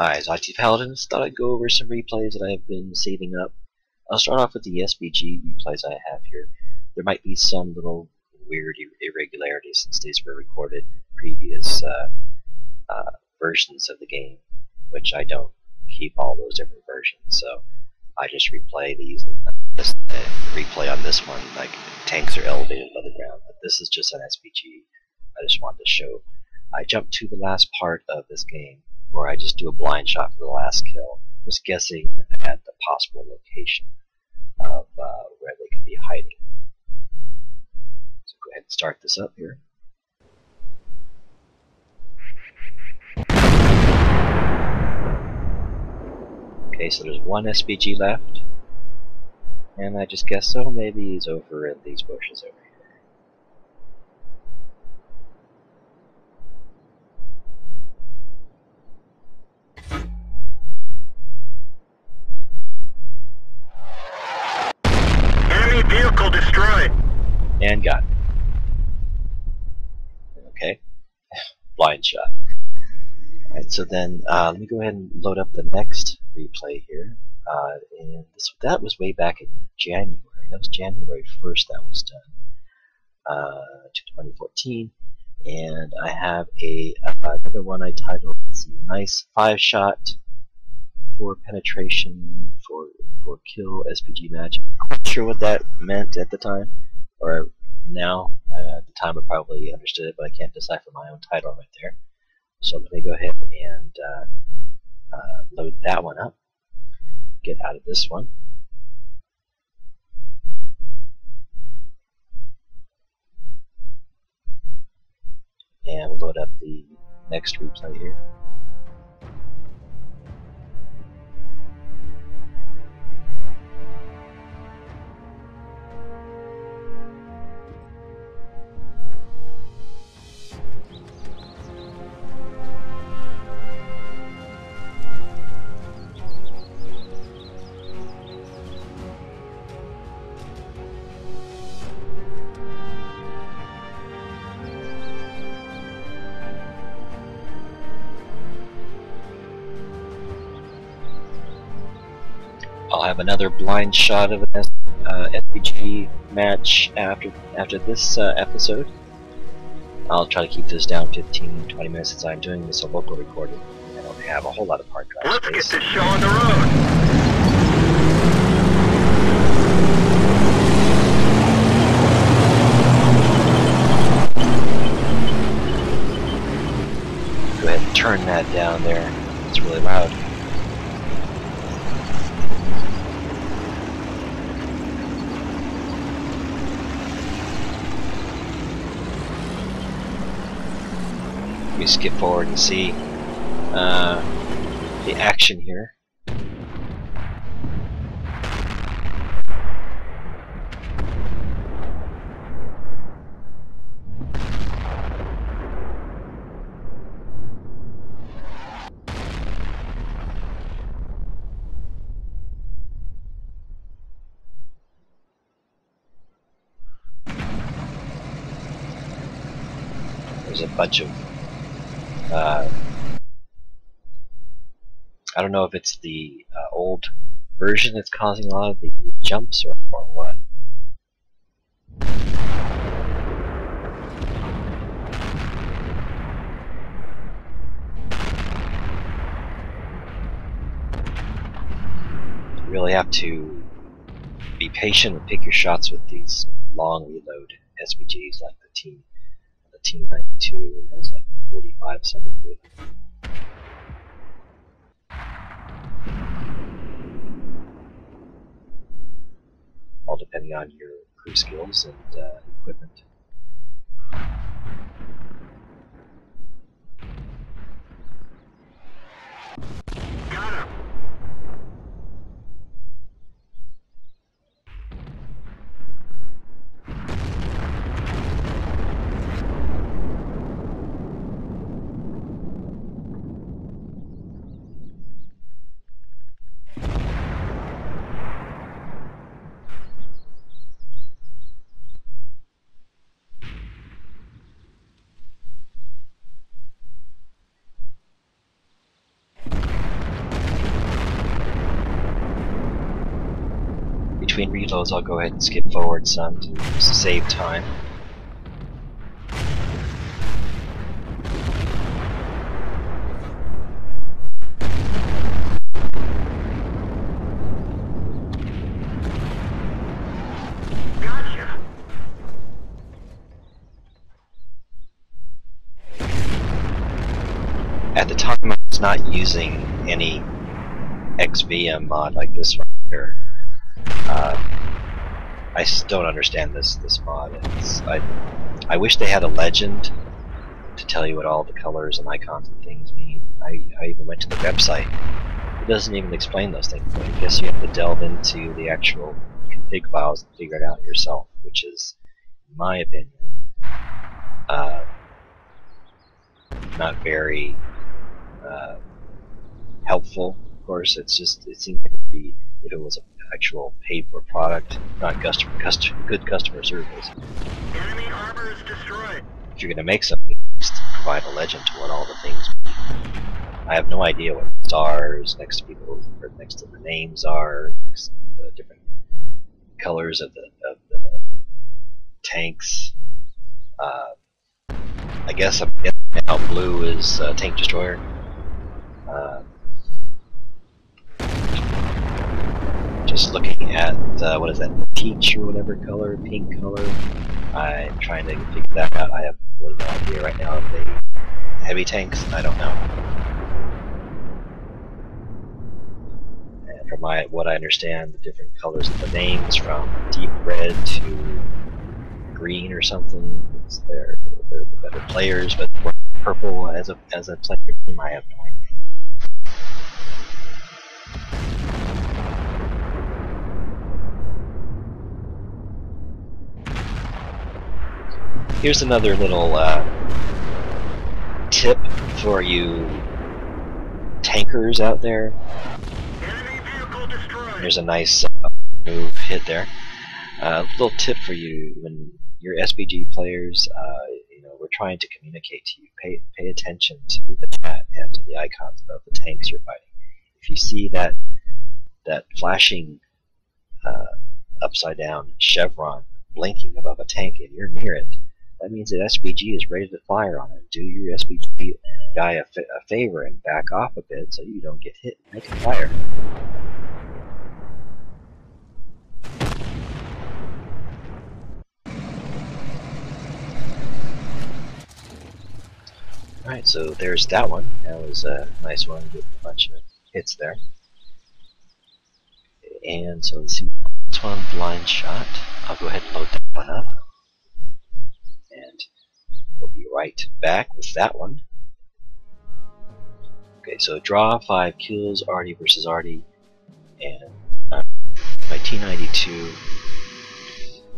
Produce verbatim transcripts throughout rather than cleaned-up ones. Alright, it's ITPaladins. Thought I'd go over some replays that I have been saving up. I'll start off with the S P G replays I have here. There might be some little weird irregularities since these were recorded in previous uh, uh, versions of the game, which I don't keep all those different versions, so I just replay these. Just replay on this one, like tanks are elevated above the ground, but this is just an S P G. I just wanted to show. I jumped to the last part of this game, where I just do a blind shot for the last kill, just guessing at the possible location of uh, where they could be hiding. So go ahead and start this up here. Okay, so there's one S P G left, and I just guessed, so maybe he's over in these bushes over here. And got it. Okay. Blind shot. Alright, so then uh, let me go ahead and load up the next replay here. Uh, and this, that was way back in January. That was January first that was done. Uh, to twenty fourteen. And I have a uh, another one I titled, let's see, a nice five shot for penetration for, for kill S P G match. I'm not sure what that meant at the time. Or now, uh, at the time I probably understood it, but I can't decipher my own title right there. So let me go ahead and uh, uh, load that one up. Get out of this one. And we'll load up the next replay here. I'll have another blind shot of an uh, S P G match after after this uh, episode. I'll try to keep this down fifteen to twenty minutes since I'm doing this a local recording. I don't have a whole lot of hard drive Let's space. Get this show on the road! Go ahead and turn that down there. It's really loud. We skip forward and see uh, the action here. There's a bunch of Uh, I don't know if it's the uh, old version that's causing a lot of the jumps or, or what. You really have to be patient and pick your shots with these long reload S P Gs like the T, the T ninety-two has like forty-five second reload. All depending on your crew skills and uh, equipment. Got him. between reloads, I'll go ahead and skip forward some to save time. At the time, I was not using any X V M mod like this one here. Uh, I don't understand this this mod. It's, I I wish they had a legend to tell you what all the colors and icons and things mean. I I even went to the website. It doesn't even explain those things. But I guess you have to delve into the actual config files and figure it out yourself, which is, in my opinion, uh, not very. Uh, helpful, of course. It's just it seems to be, if it was an actual paid-for product, not customer, customer, good customer service. Enemy armor is destroyed. If you're gonna make something, just provide a legend to what all the things mean. I have no idea what stars next to people, or next to the names are, next to the different colors of the of the tanks. Uh, I guess I'm guessing now blue is uh, tank destroyer. Uh, just looking at uh, what is that, the peach or whatever color, pink color. I'm trying to figure that out. I have really no idea right now if they heavy tanks. I don't know. And from my what I understand, the different colors of the names, from deep red to green or something. It's they're they're the better players, but purple as a as a player team, I have no idea. Here's another little uh, tip for you tankers out there. There's a nice uh, move hit there. A uh, little tip for you when you're S P G players. Uh, you know, we're trying to communicate to you. Pay pay attention to the chat and to the icons about the tanks you're fighting. If you see that that flashing uh, upside down chevron blinking above a tank and you're near it, that means that S P G is ready to fire on it. Do your S P G guy a, fa a favor and back off a bit so you don't get hit and make it fire. Alright, so there's that one. That was a nice one, getting a bunch of hits there. And so let's see, this one, blind shot. I'll go ahead and load that one up. We'll be right back with that one. Okay, so draw five kills, Arty versus Arty, and uh, my T ninety-two.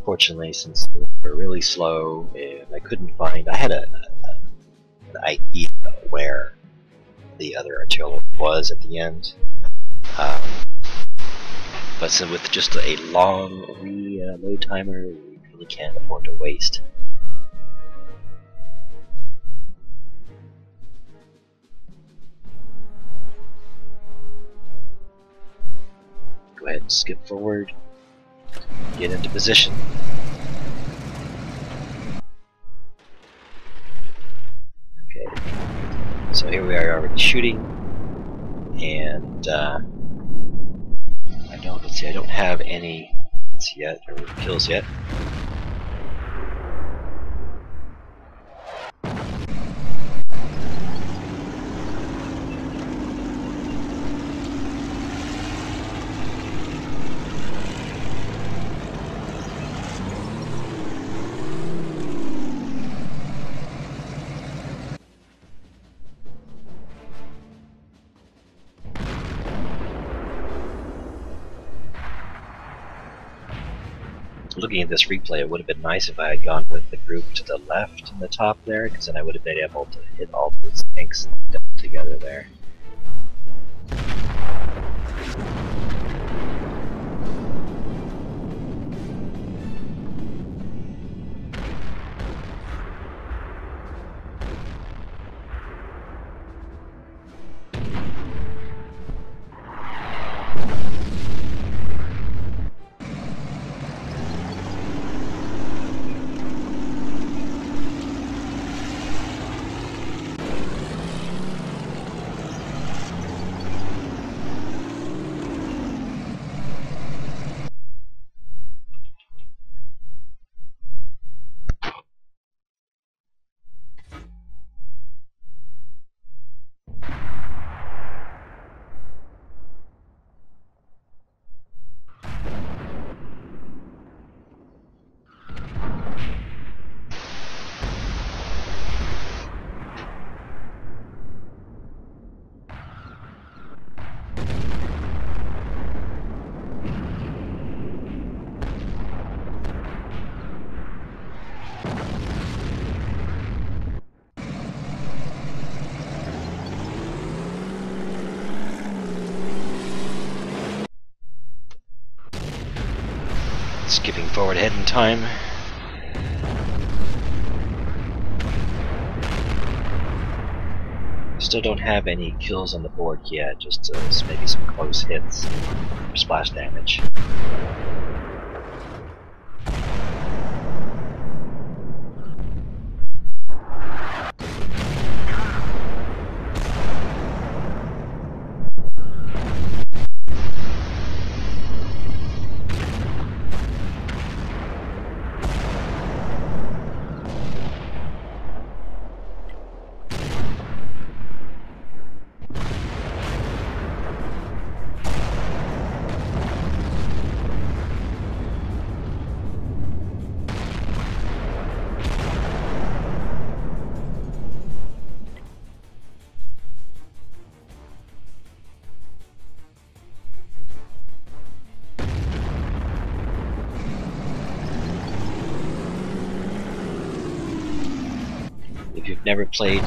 Fortunately, since we were really slow, and I couldn't find, I had a, a, an idea where the other artillery was at the end. Um, but so with just a long reload uh, timer, we really can't afford to waste. Go ahead and skip forward, get into position. Okay, so here we are already shooting, and uh, I don't, let's see, I don't have any hits yet, or kills yet. Looking at this replay, it would have been nice if I had gone with the group to the left in the top there, because then I would have been able to hit all those tanks together there. skipping forward ahead in time. Still don't have any kills on the board yet, just uh, maybe some close hits or splash damage. If you've never played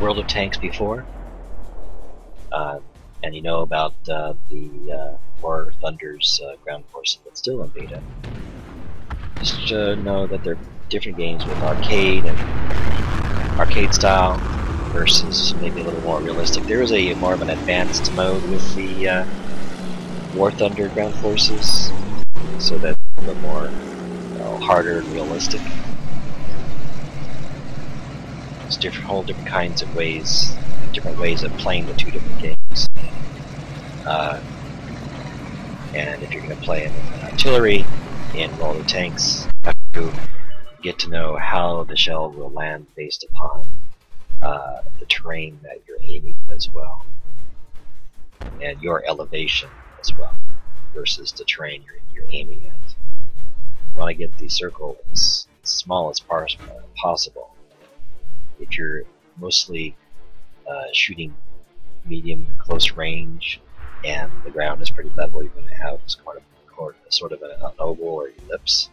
World of Tanks before, uh, and you know about uh, the uh, War Thunder's uh, ground forces that's still in beta, just uh, know that they're different games with arcade and arcade style versus maybe a little more realistic. There is a more of an advanced mode with the uh, War Thunder ground forces, so that's a little more, you know, harder and realistic. Different whole different kinds of ways, different ways of playing the two different games. Uh, and if you're going to play in artillery in World of Tanks, you get to know how the shell will land based upon uh, the terrain that you're aiming as well, and your elevation as well versus the terrain you're, you're aiming at. You want to get the circle as small as possible. If you're mostly uh, shooting medium close range and the ground is pretty level, you're going to have sort of, sort of an oval or ellipse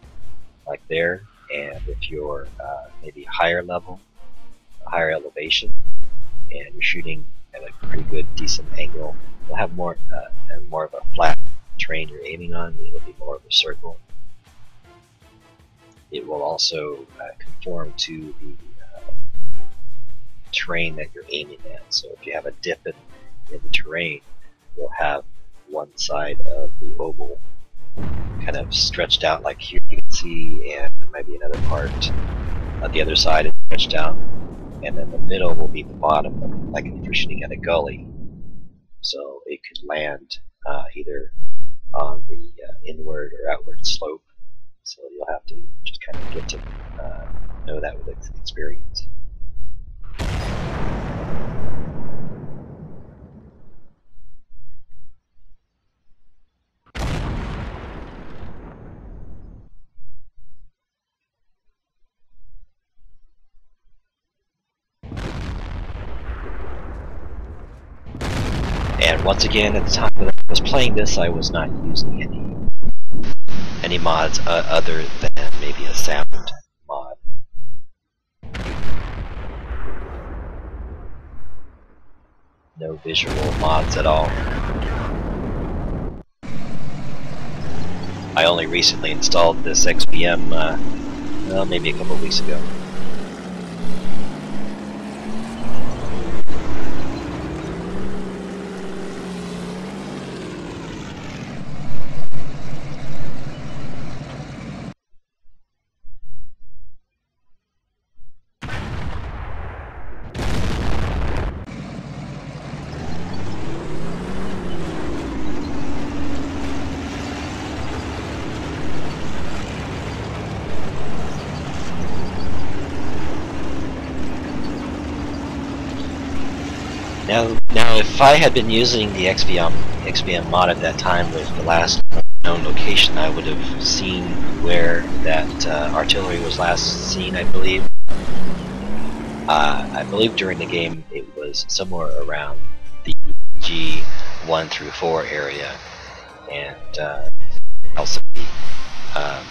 like there. And if you're uh, maybe higher level, higher elevation, and you're shooting at a pretty good, decent angle, you'll have more uh, and more of a flat terrain you're aiming on. It'll be more of a circle. It will also uh, conform to the terrain that you're aiming at. So if you have a dip in, in the terrain, you'll have one side of the oval kind of stretched out like here you can see, and maybe another part on the other side is stretched out, and then the middle will be the bottom of, like if you're shooting at a gully. So it could land uh, either on the uh, inward or outward slope, so you'll have to just kind of get to uh, know that with experience. And once again, at the time that I was playing this, I was not using any any mods uh, other than maybe a sound mod. No visual mods at all. I only recently installed this X V M, uh, well, maybe a couple of weeks ago. Now, now, if I had been using the X V M, X V M mod at that time with the last known location, I would have seen where that uh, artillery was last seen, I believe. Uh, I believe during the game it was somewhere around the G one through four area, and uh, also the um,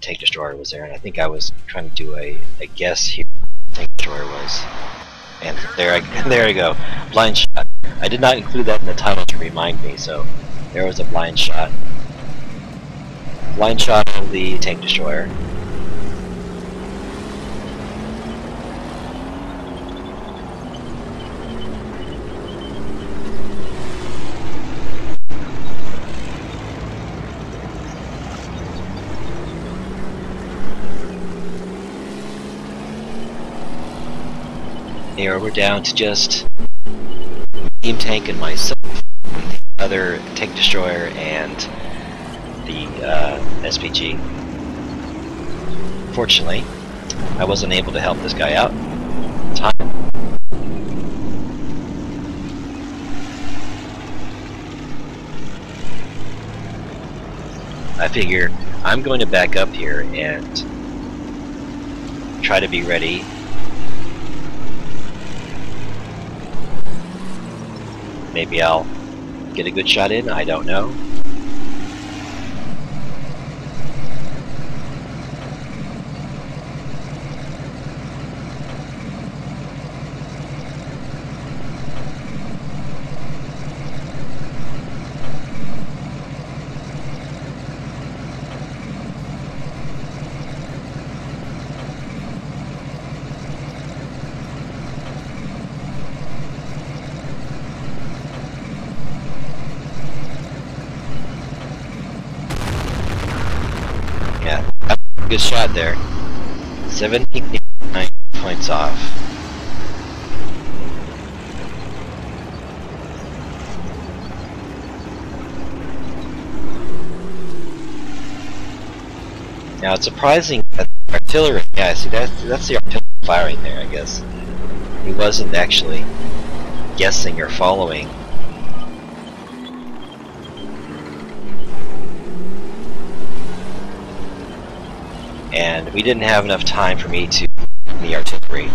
tank destroyer was there, and I think I was trying to do a, a guess here. Tank destroyer was, and there I there I go, blind shot. I did not include that in the title to remind me, so there was a blind shot. Blind shot of the tank destroyer. Here we're down to just Team Tank and myself, the other tank destroyer, and the uh, S P G. Fortunately, I wasn't able to help this guy out in time. I figure I'm going to back up here and try to be ready. Maybe I'll get a good shot in, I don't know. Good shot there. seventy-nine points off. Now it's surprising that the artillery, yeah, see that, that's the artillery firing there, I guess. He wasn't actually guessing or following. And we didn't have enough time for me to the artillery.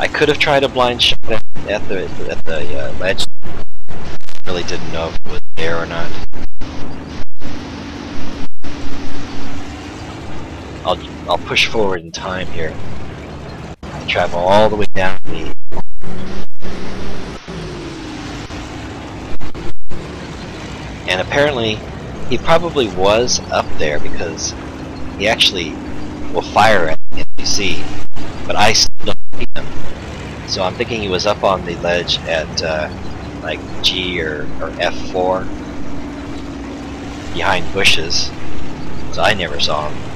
I could have tried a blind shot at the at the uh, ledge. Really didn't know if it was there or not. I'll I'll push forward in time here. I travel all the way down the. And apparently, he probably was up there because he actually will fire at the N P C, but I still don't see him. So I'm thinking he was up on the ledge at uh, like G or, or F four behind bushes, so I never saw him.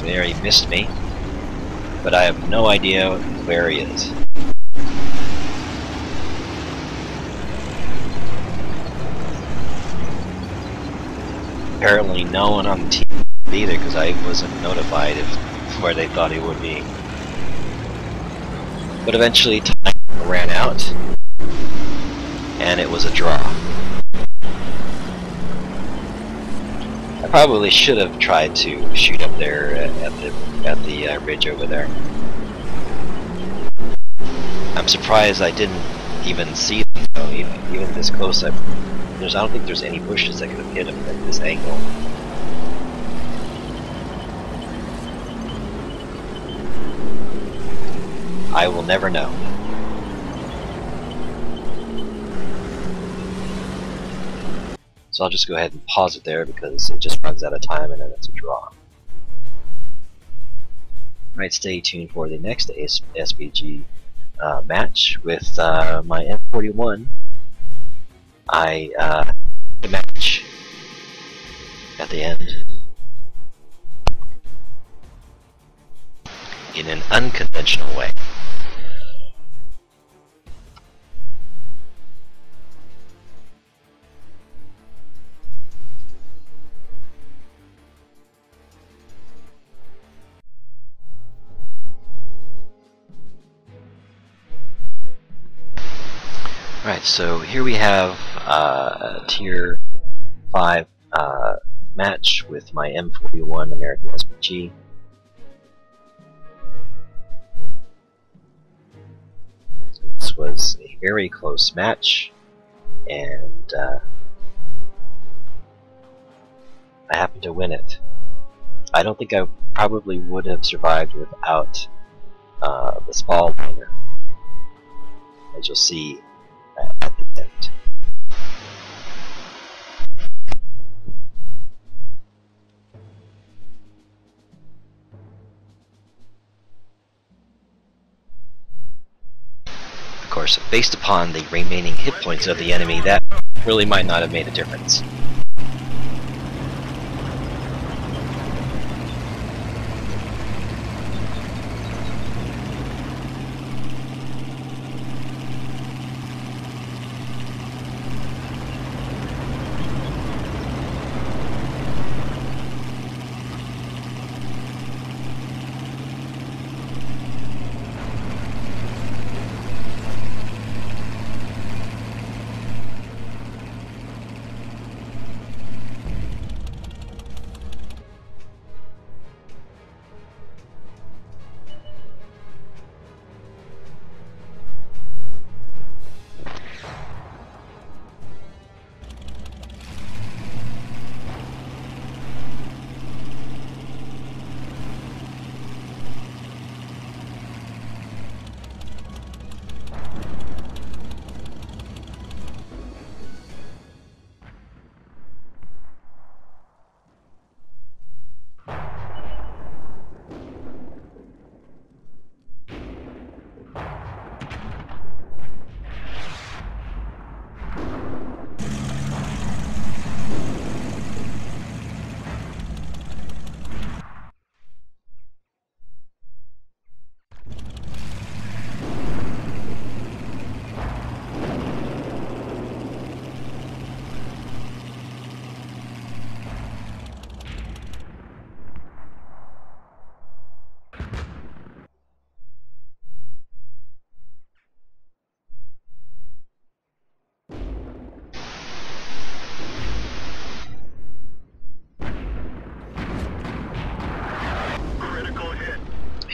There he missed me, but I have no idea where he is. Apparently no one on the team either, because I wasn't notified of where they thought he would be. But eventually time ran out, and it was a draw. Probably should have tried to shoot up there at the at the uh, ridge over there. I'm surprised I didn't even see them though, even, even this close. I, there's I don't think there's any bushes that could have hit him at this angle. I will never know. So I'll just go ahead and pause it there because it just runs out of time and then it's a draw. Alright, stay tuned for the next S P G uh, match with uh, my M forty-one. I uh, the match at the end in an unconventional way. Alright, so here we have uh, a tier five uh, match with my M forty-one American S P G. So this was a very close match, and uh, I happened to win it. I don't think I probably would have survived without uh, the small miner, as you'll see at the end. Of course, based upon the remaining hit points of the enemy, that really might not have made a difference.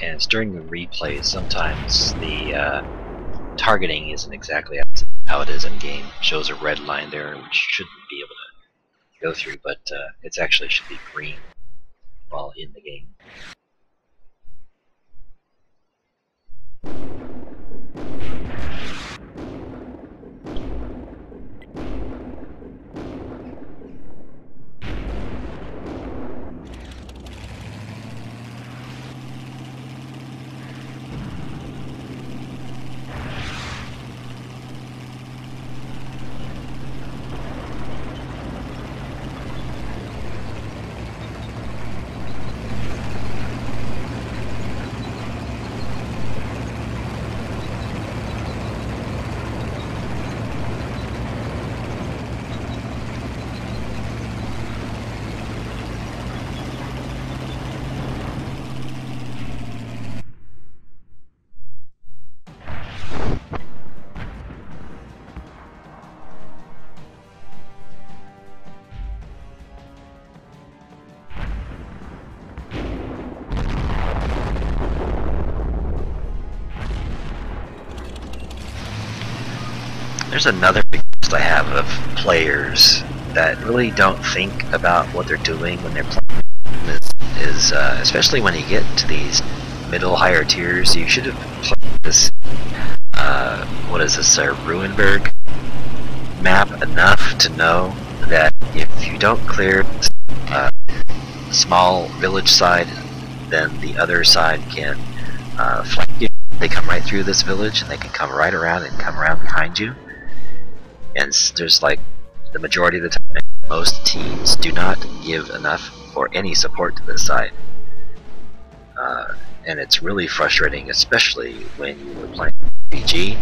And it's during the replay, sometimes the uh, targeting isn't exactly how it is in game. It shows a red line there, which shouldn't be able to go through, but uh, it actually should be green while in the game. There's another list I have of players that really don't think about what they're doing when they're playing. Is, is uh, especially when you get to these middle higher tiers, you should have played this. Uh, what is this? Uh, Ruinberg map enough to know that if you don't clear uh, small village side, then the other side can uh, flank you. They come right through this village, and they can come right around and come around behind you. And there's like the majority of the time, most teams do not give enough or any support to this side, uh, and it's really frustrating, especially when you were playing S P G,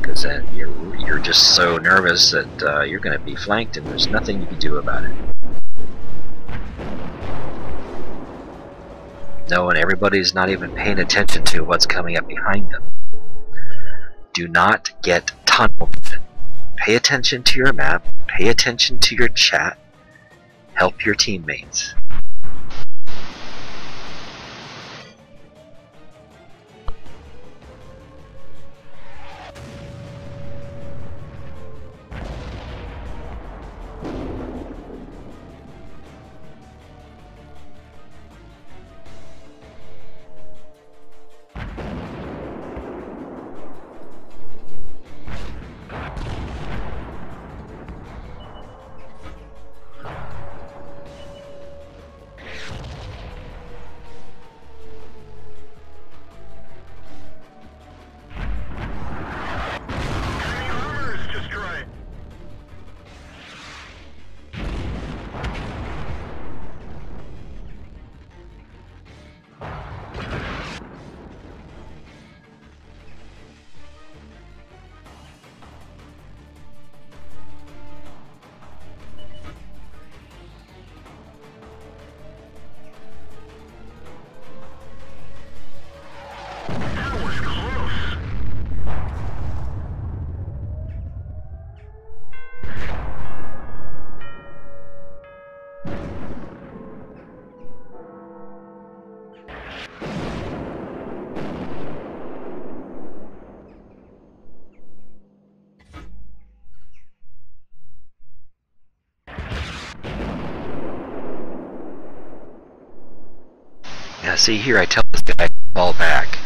because then you're you're just so nervous that uh, you're going to be flanked, and there's nothing you can do about it. No, and everybody's not even paying attention to what's coming up behind them. Do not get tunneled. Pay attention to your map, pay attention to your chat, help your teammates. uh, see here, I tell this guy to fall back.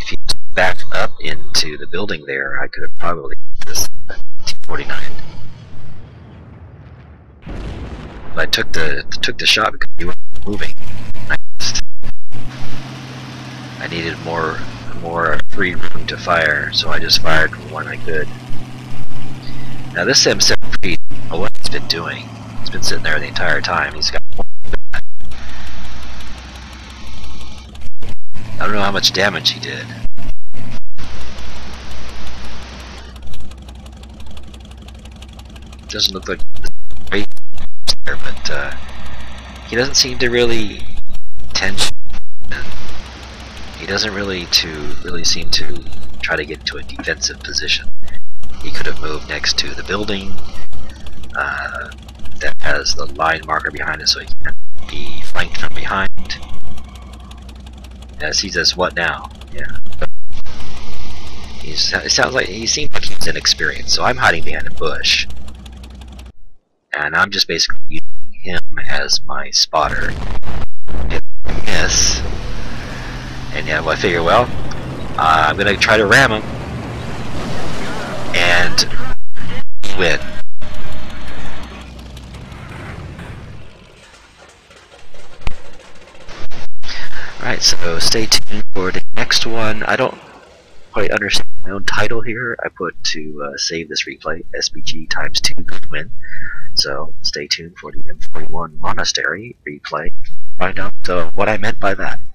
If he backed up into the building there, I could have probably hit this T forty-nine. But I took the took the shot because he wasn't moving. I just I needed more more free room to fire, so I just fired when I could. Now this M seventy-three, I don't know what it's been doing. It's been sitting there the entire time. He's got one gun. I don't know how much damage he did. It doesn't look like great there, but uh, he doesn't seem to really tension. He doesn't really to really seem to try to get to a defensive position. He could have moved next to the building uh, that has the line marker behind it, so he can't be flanked from behind. As he says, "What now?" Yeah. He's, it sounds like he seems like he's inexperienced, so I'm hiding behind a bush, and I'm just basically using him as my spotter. If I miss, and yeah, well, I figure, well, uh, I'm gonna try to ram him and win. Alright, so stay tuned for the next one. I don't quite understand my own title here. I put to uh, save this replay, S P G times two good win. So stay tuned for the M forty-one Monastery replay. Find out uh, what I meant by that.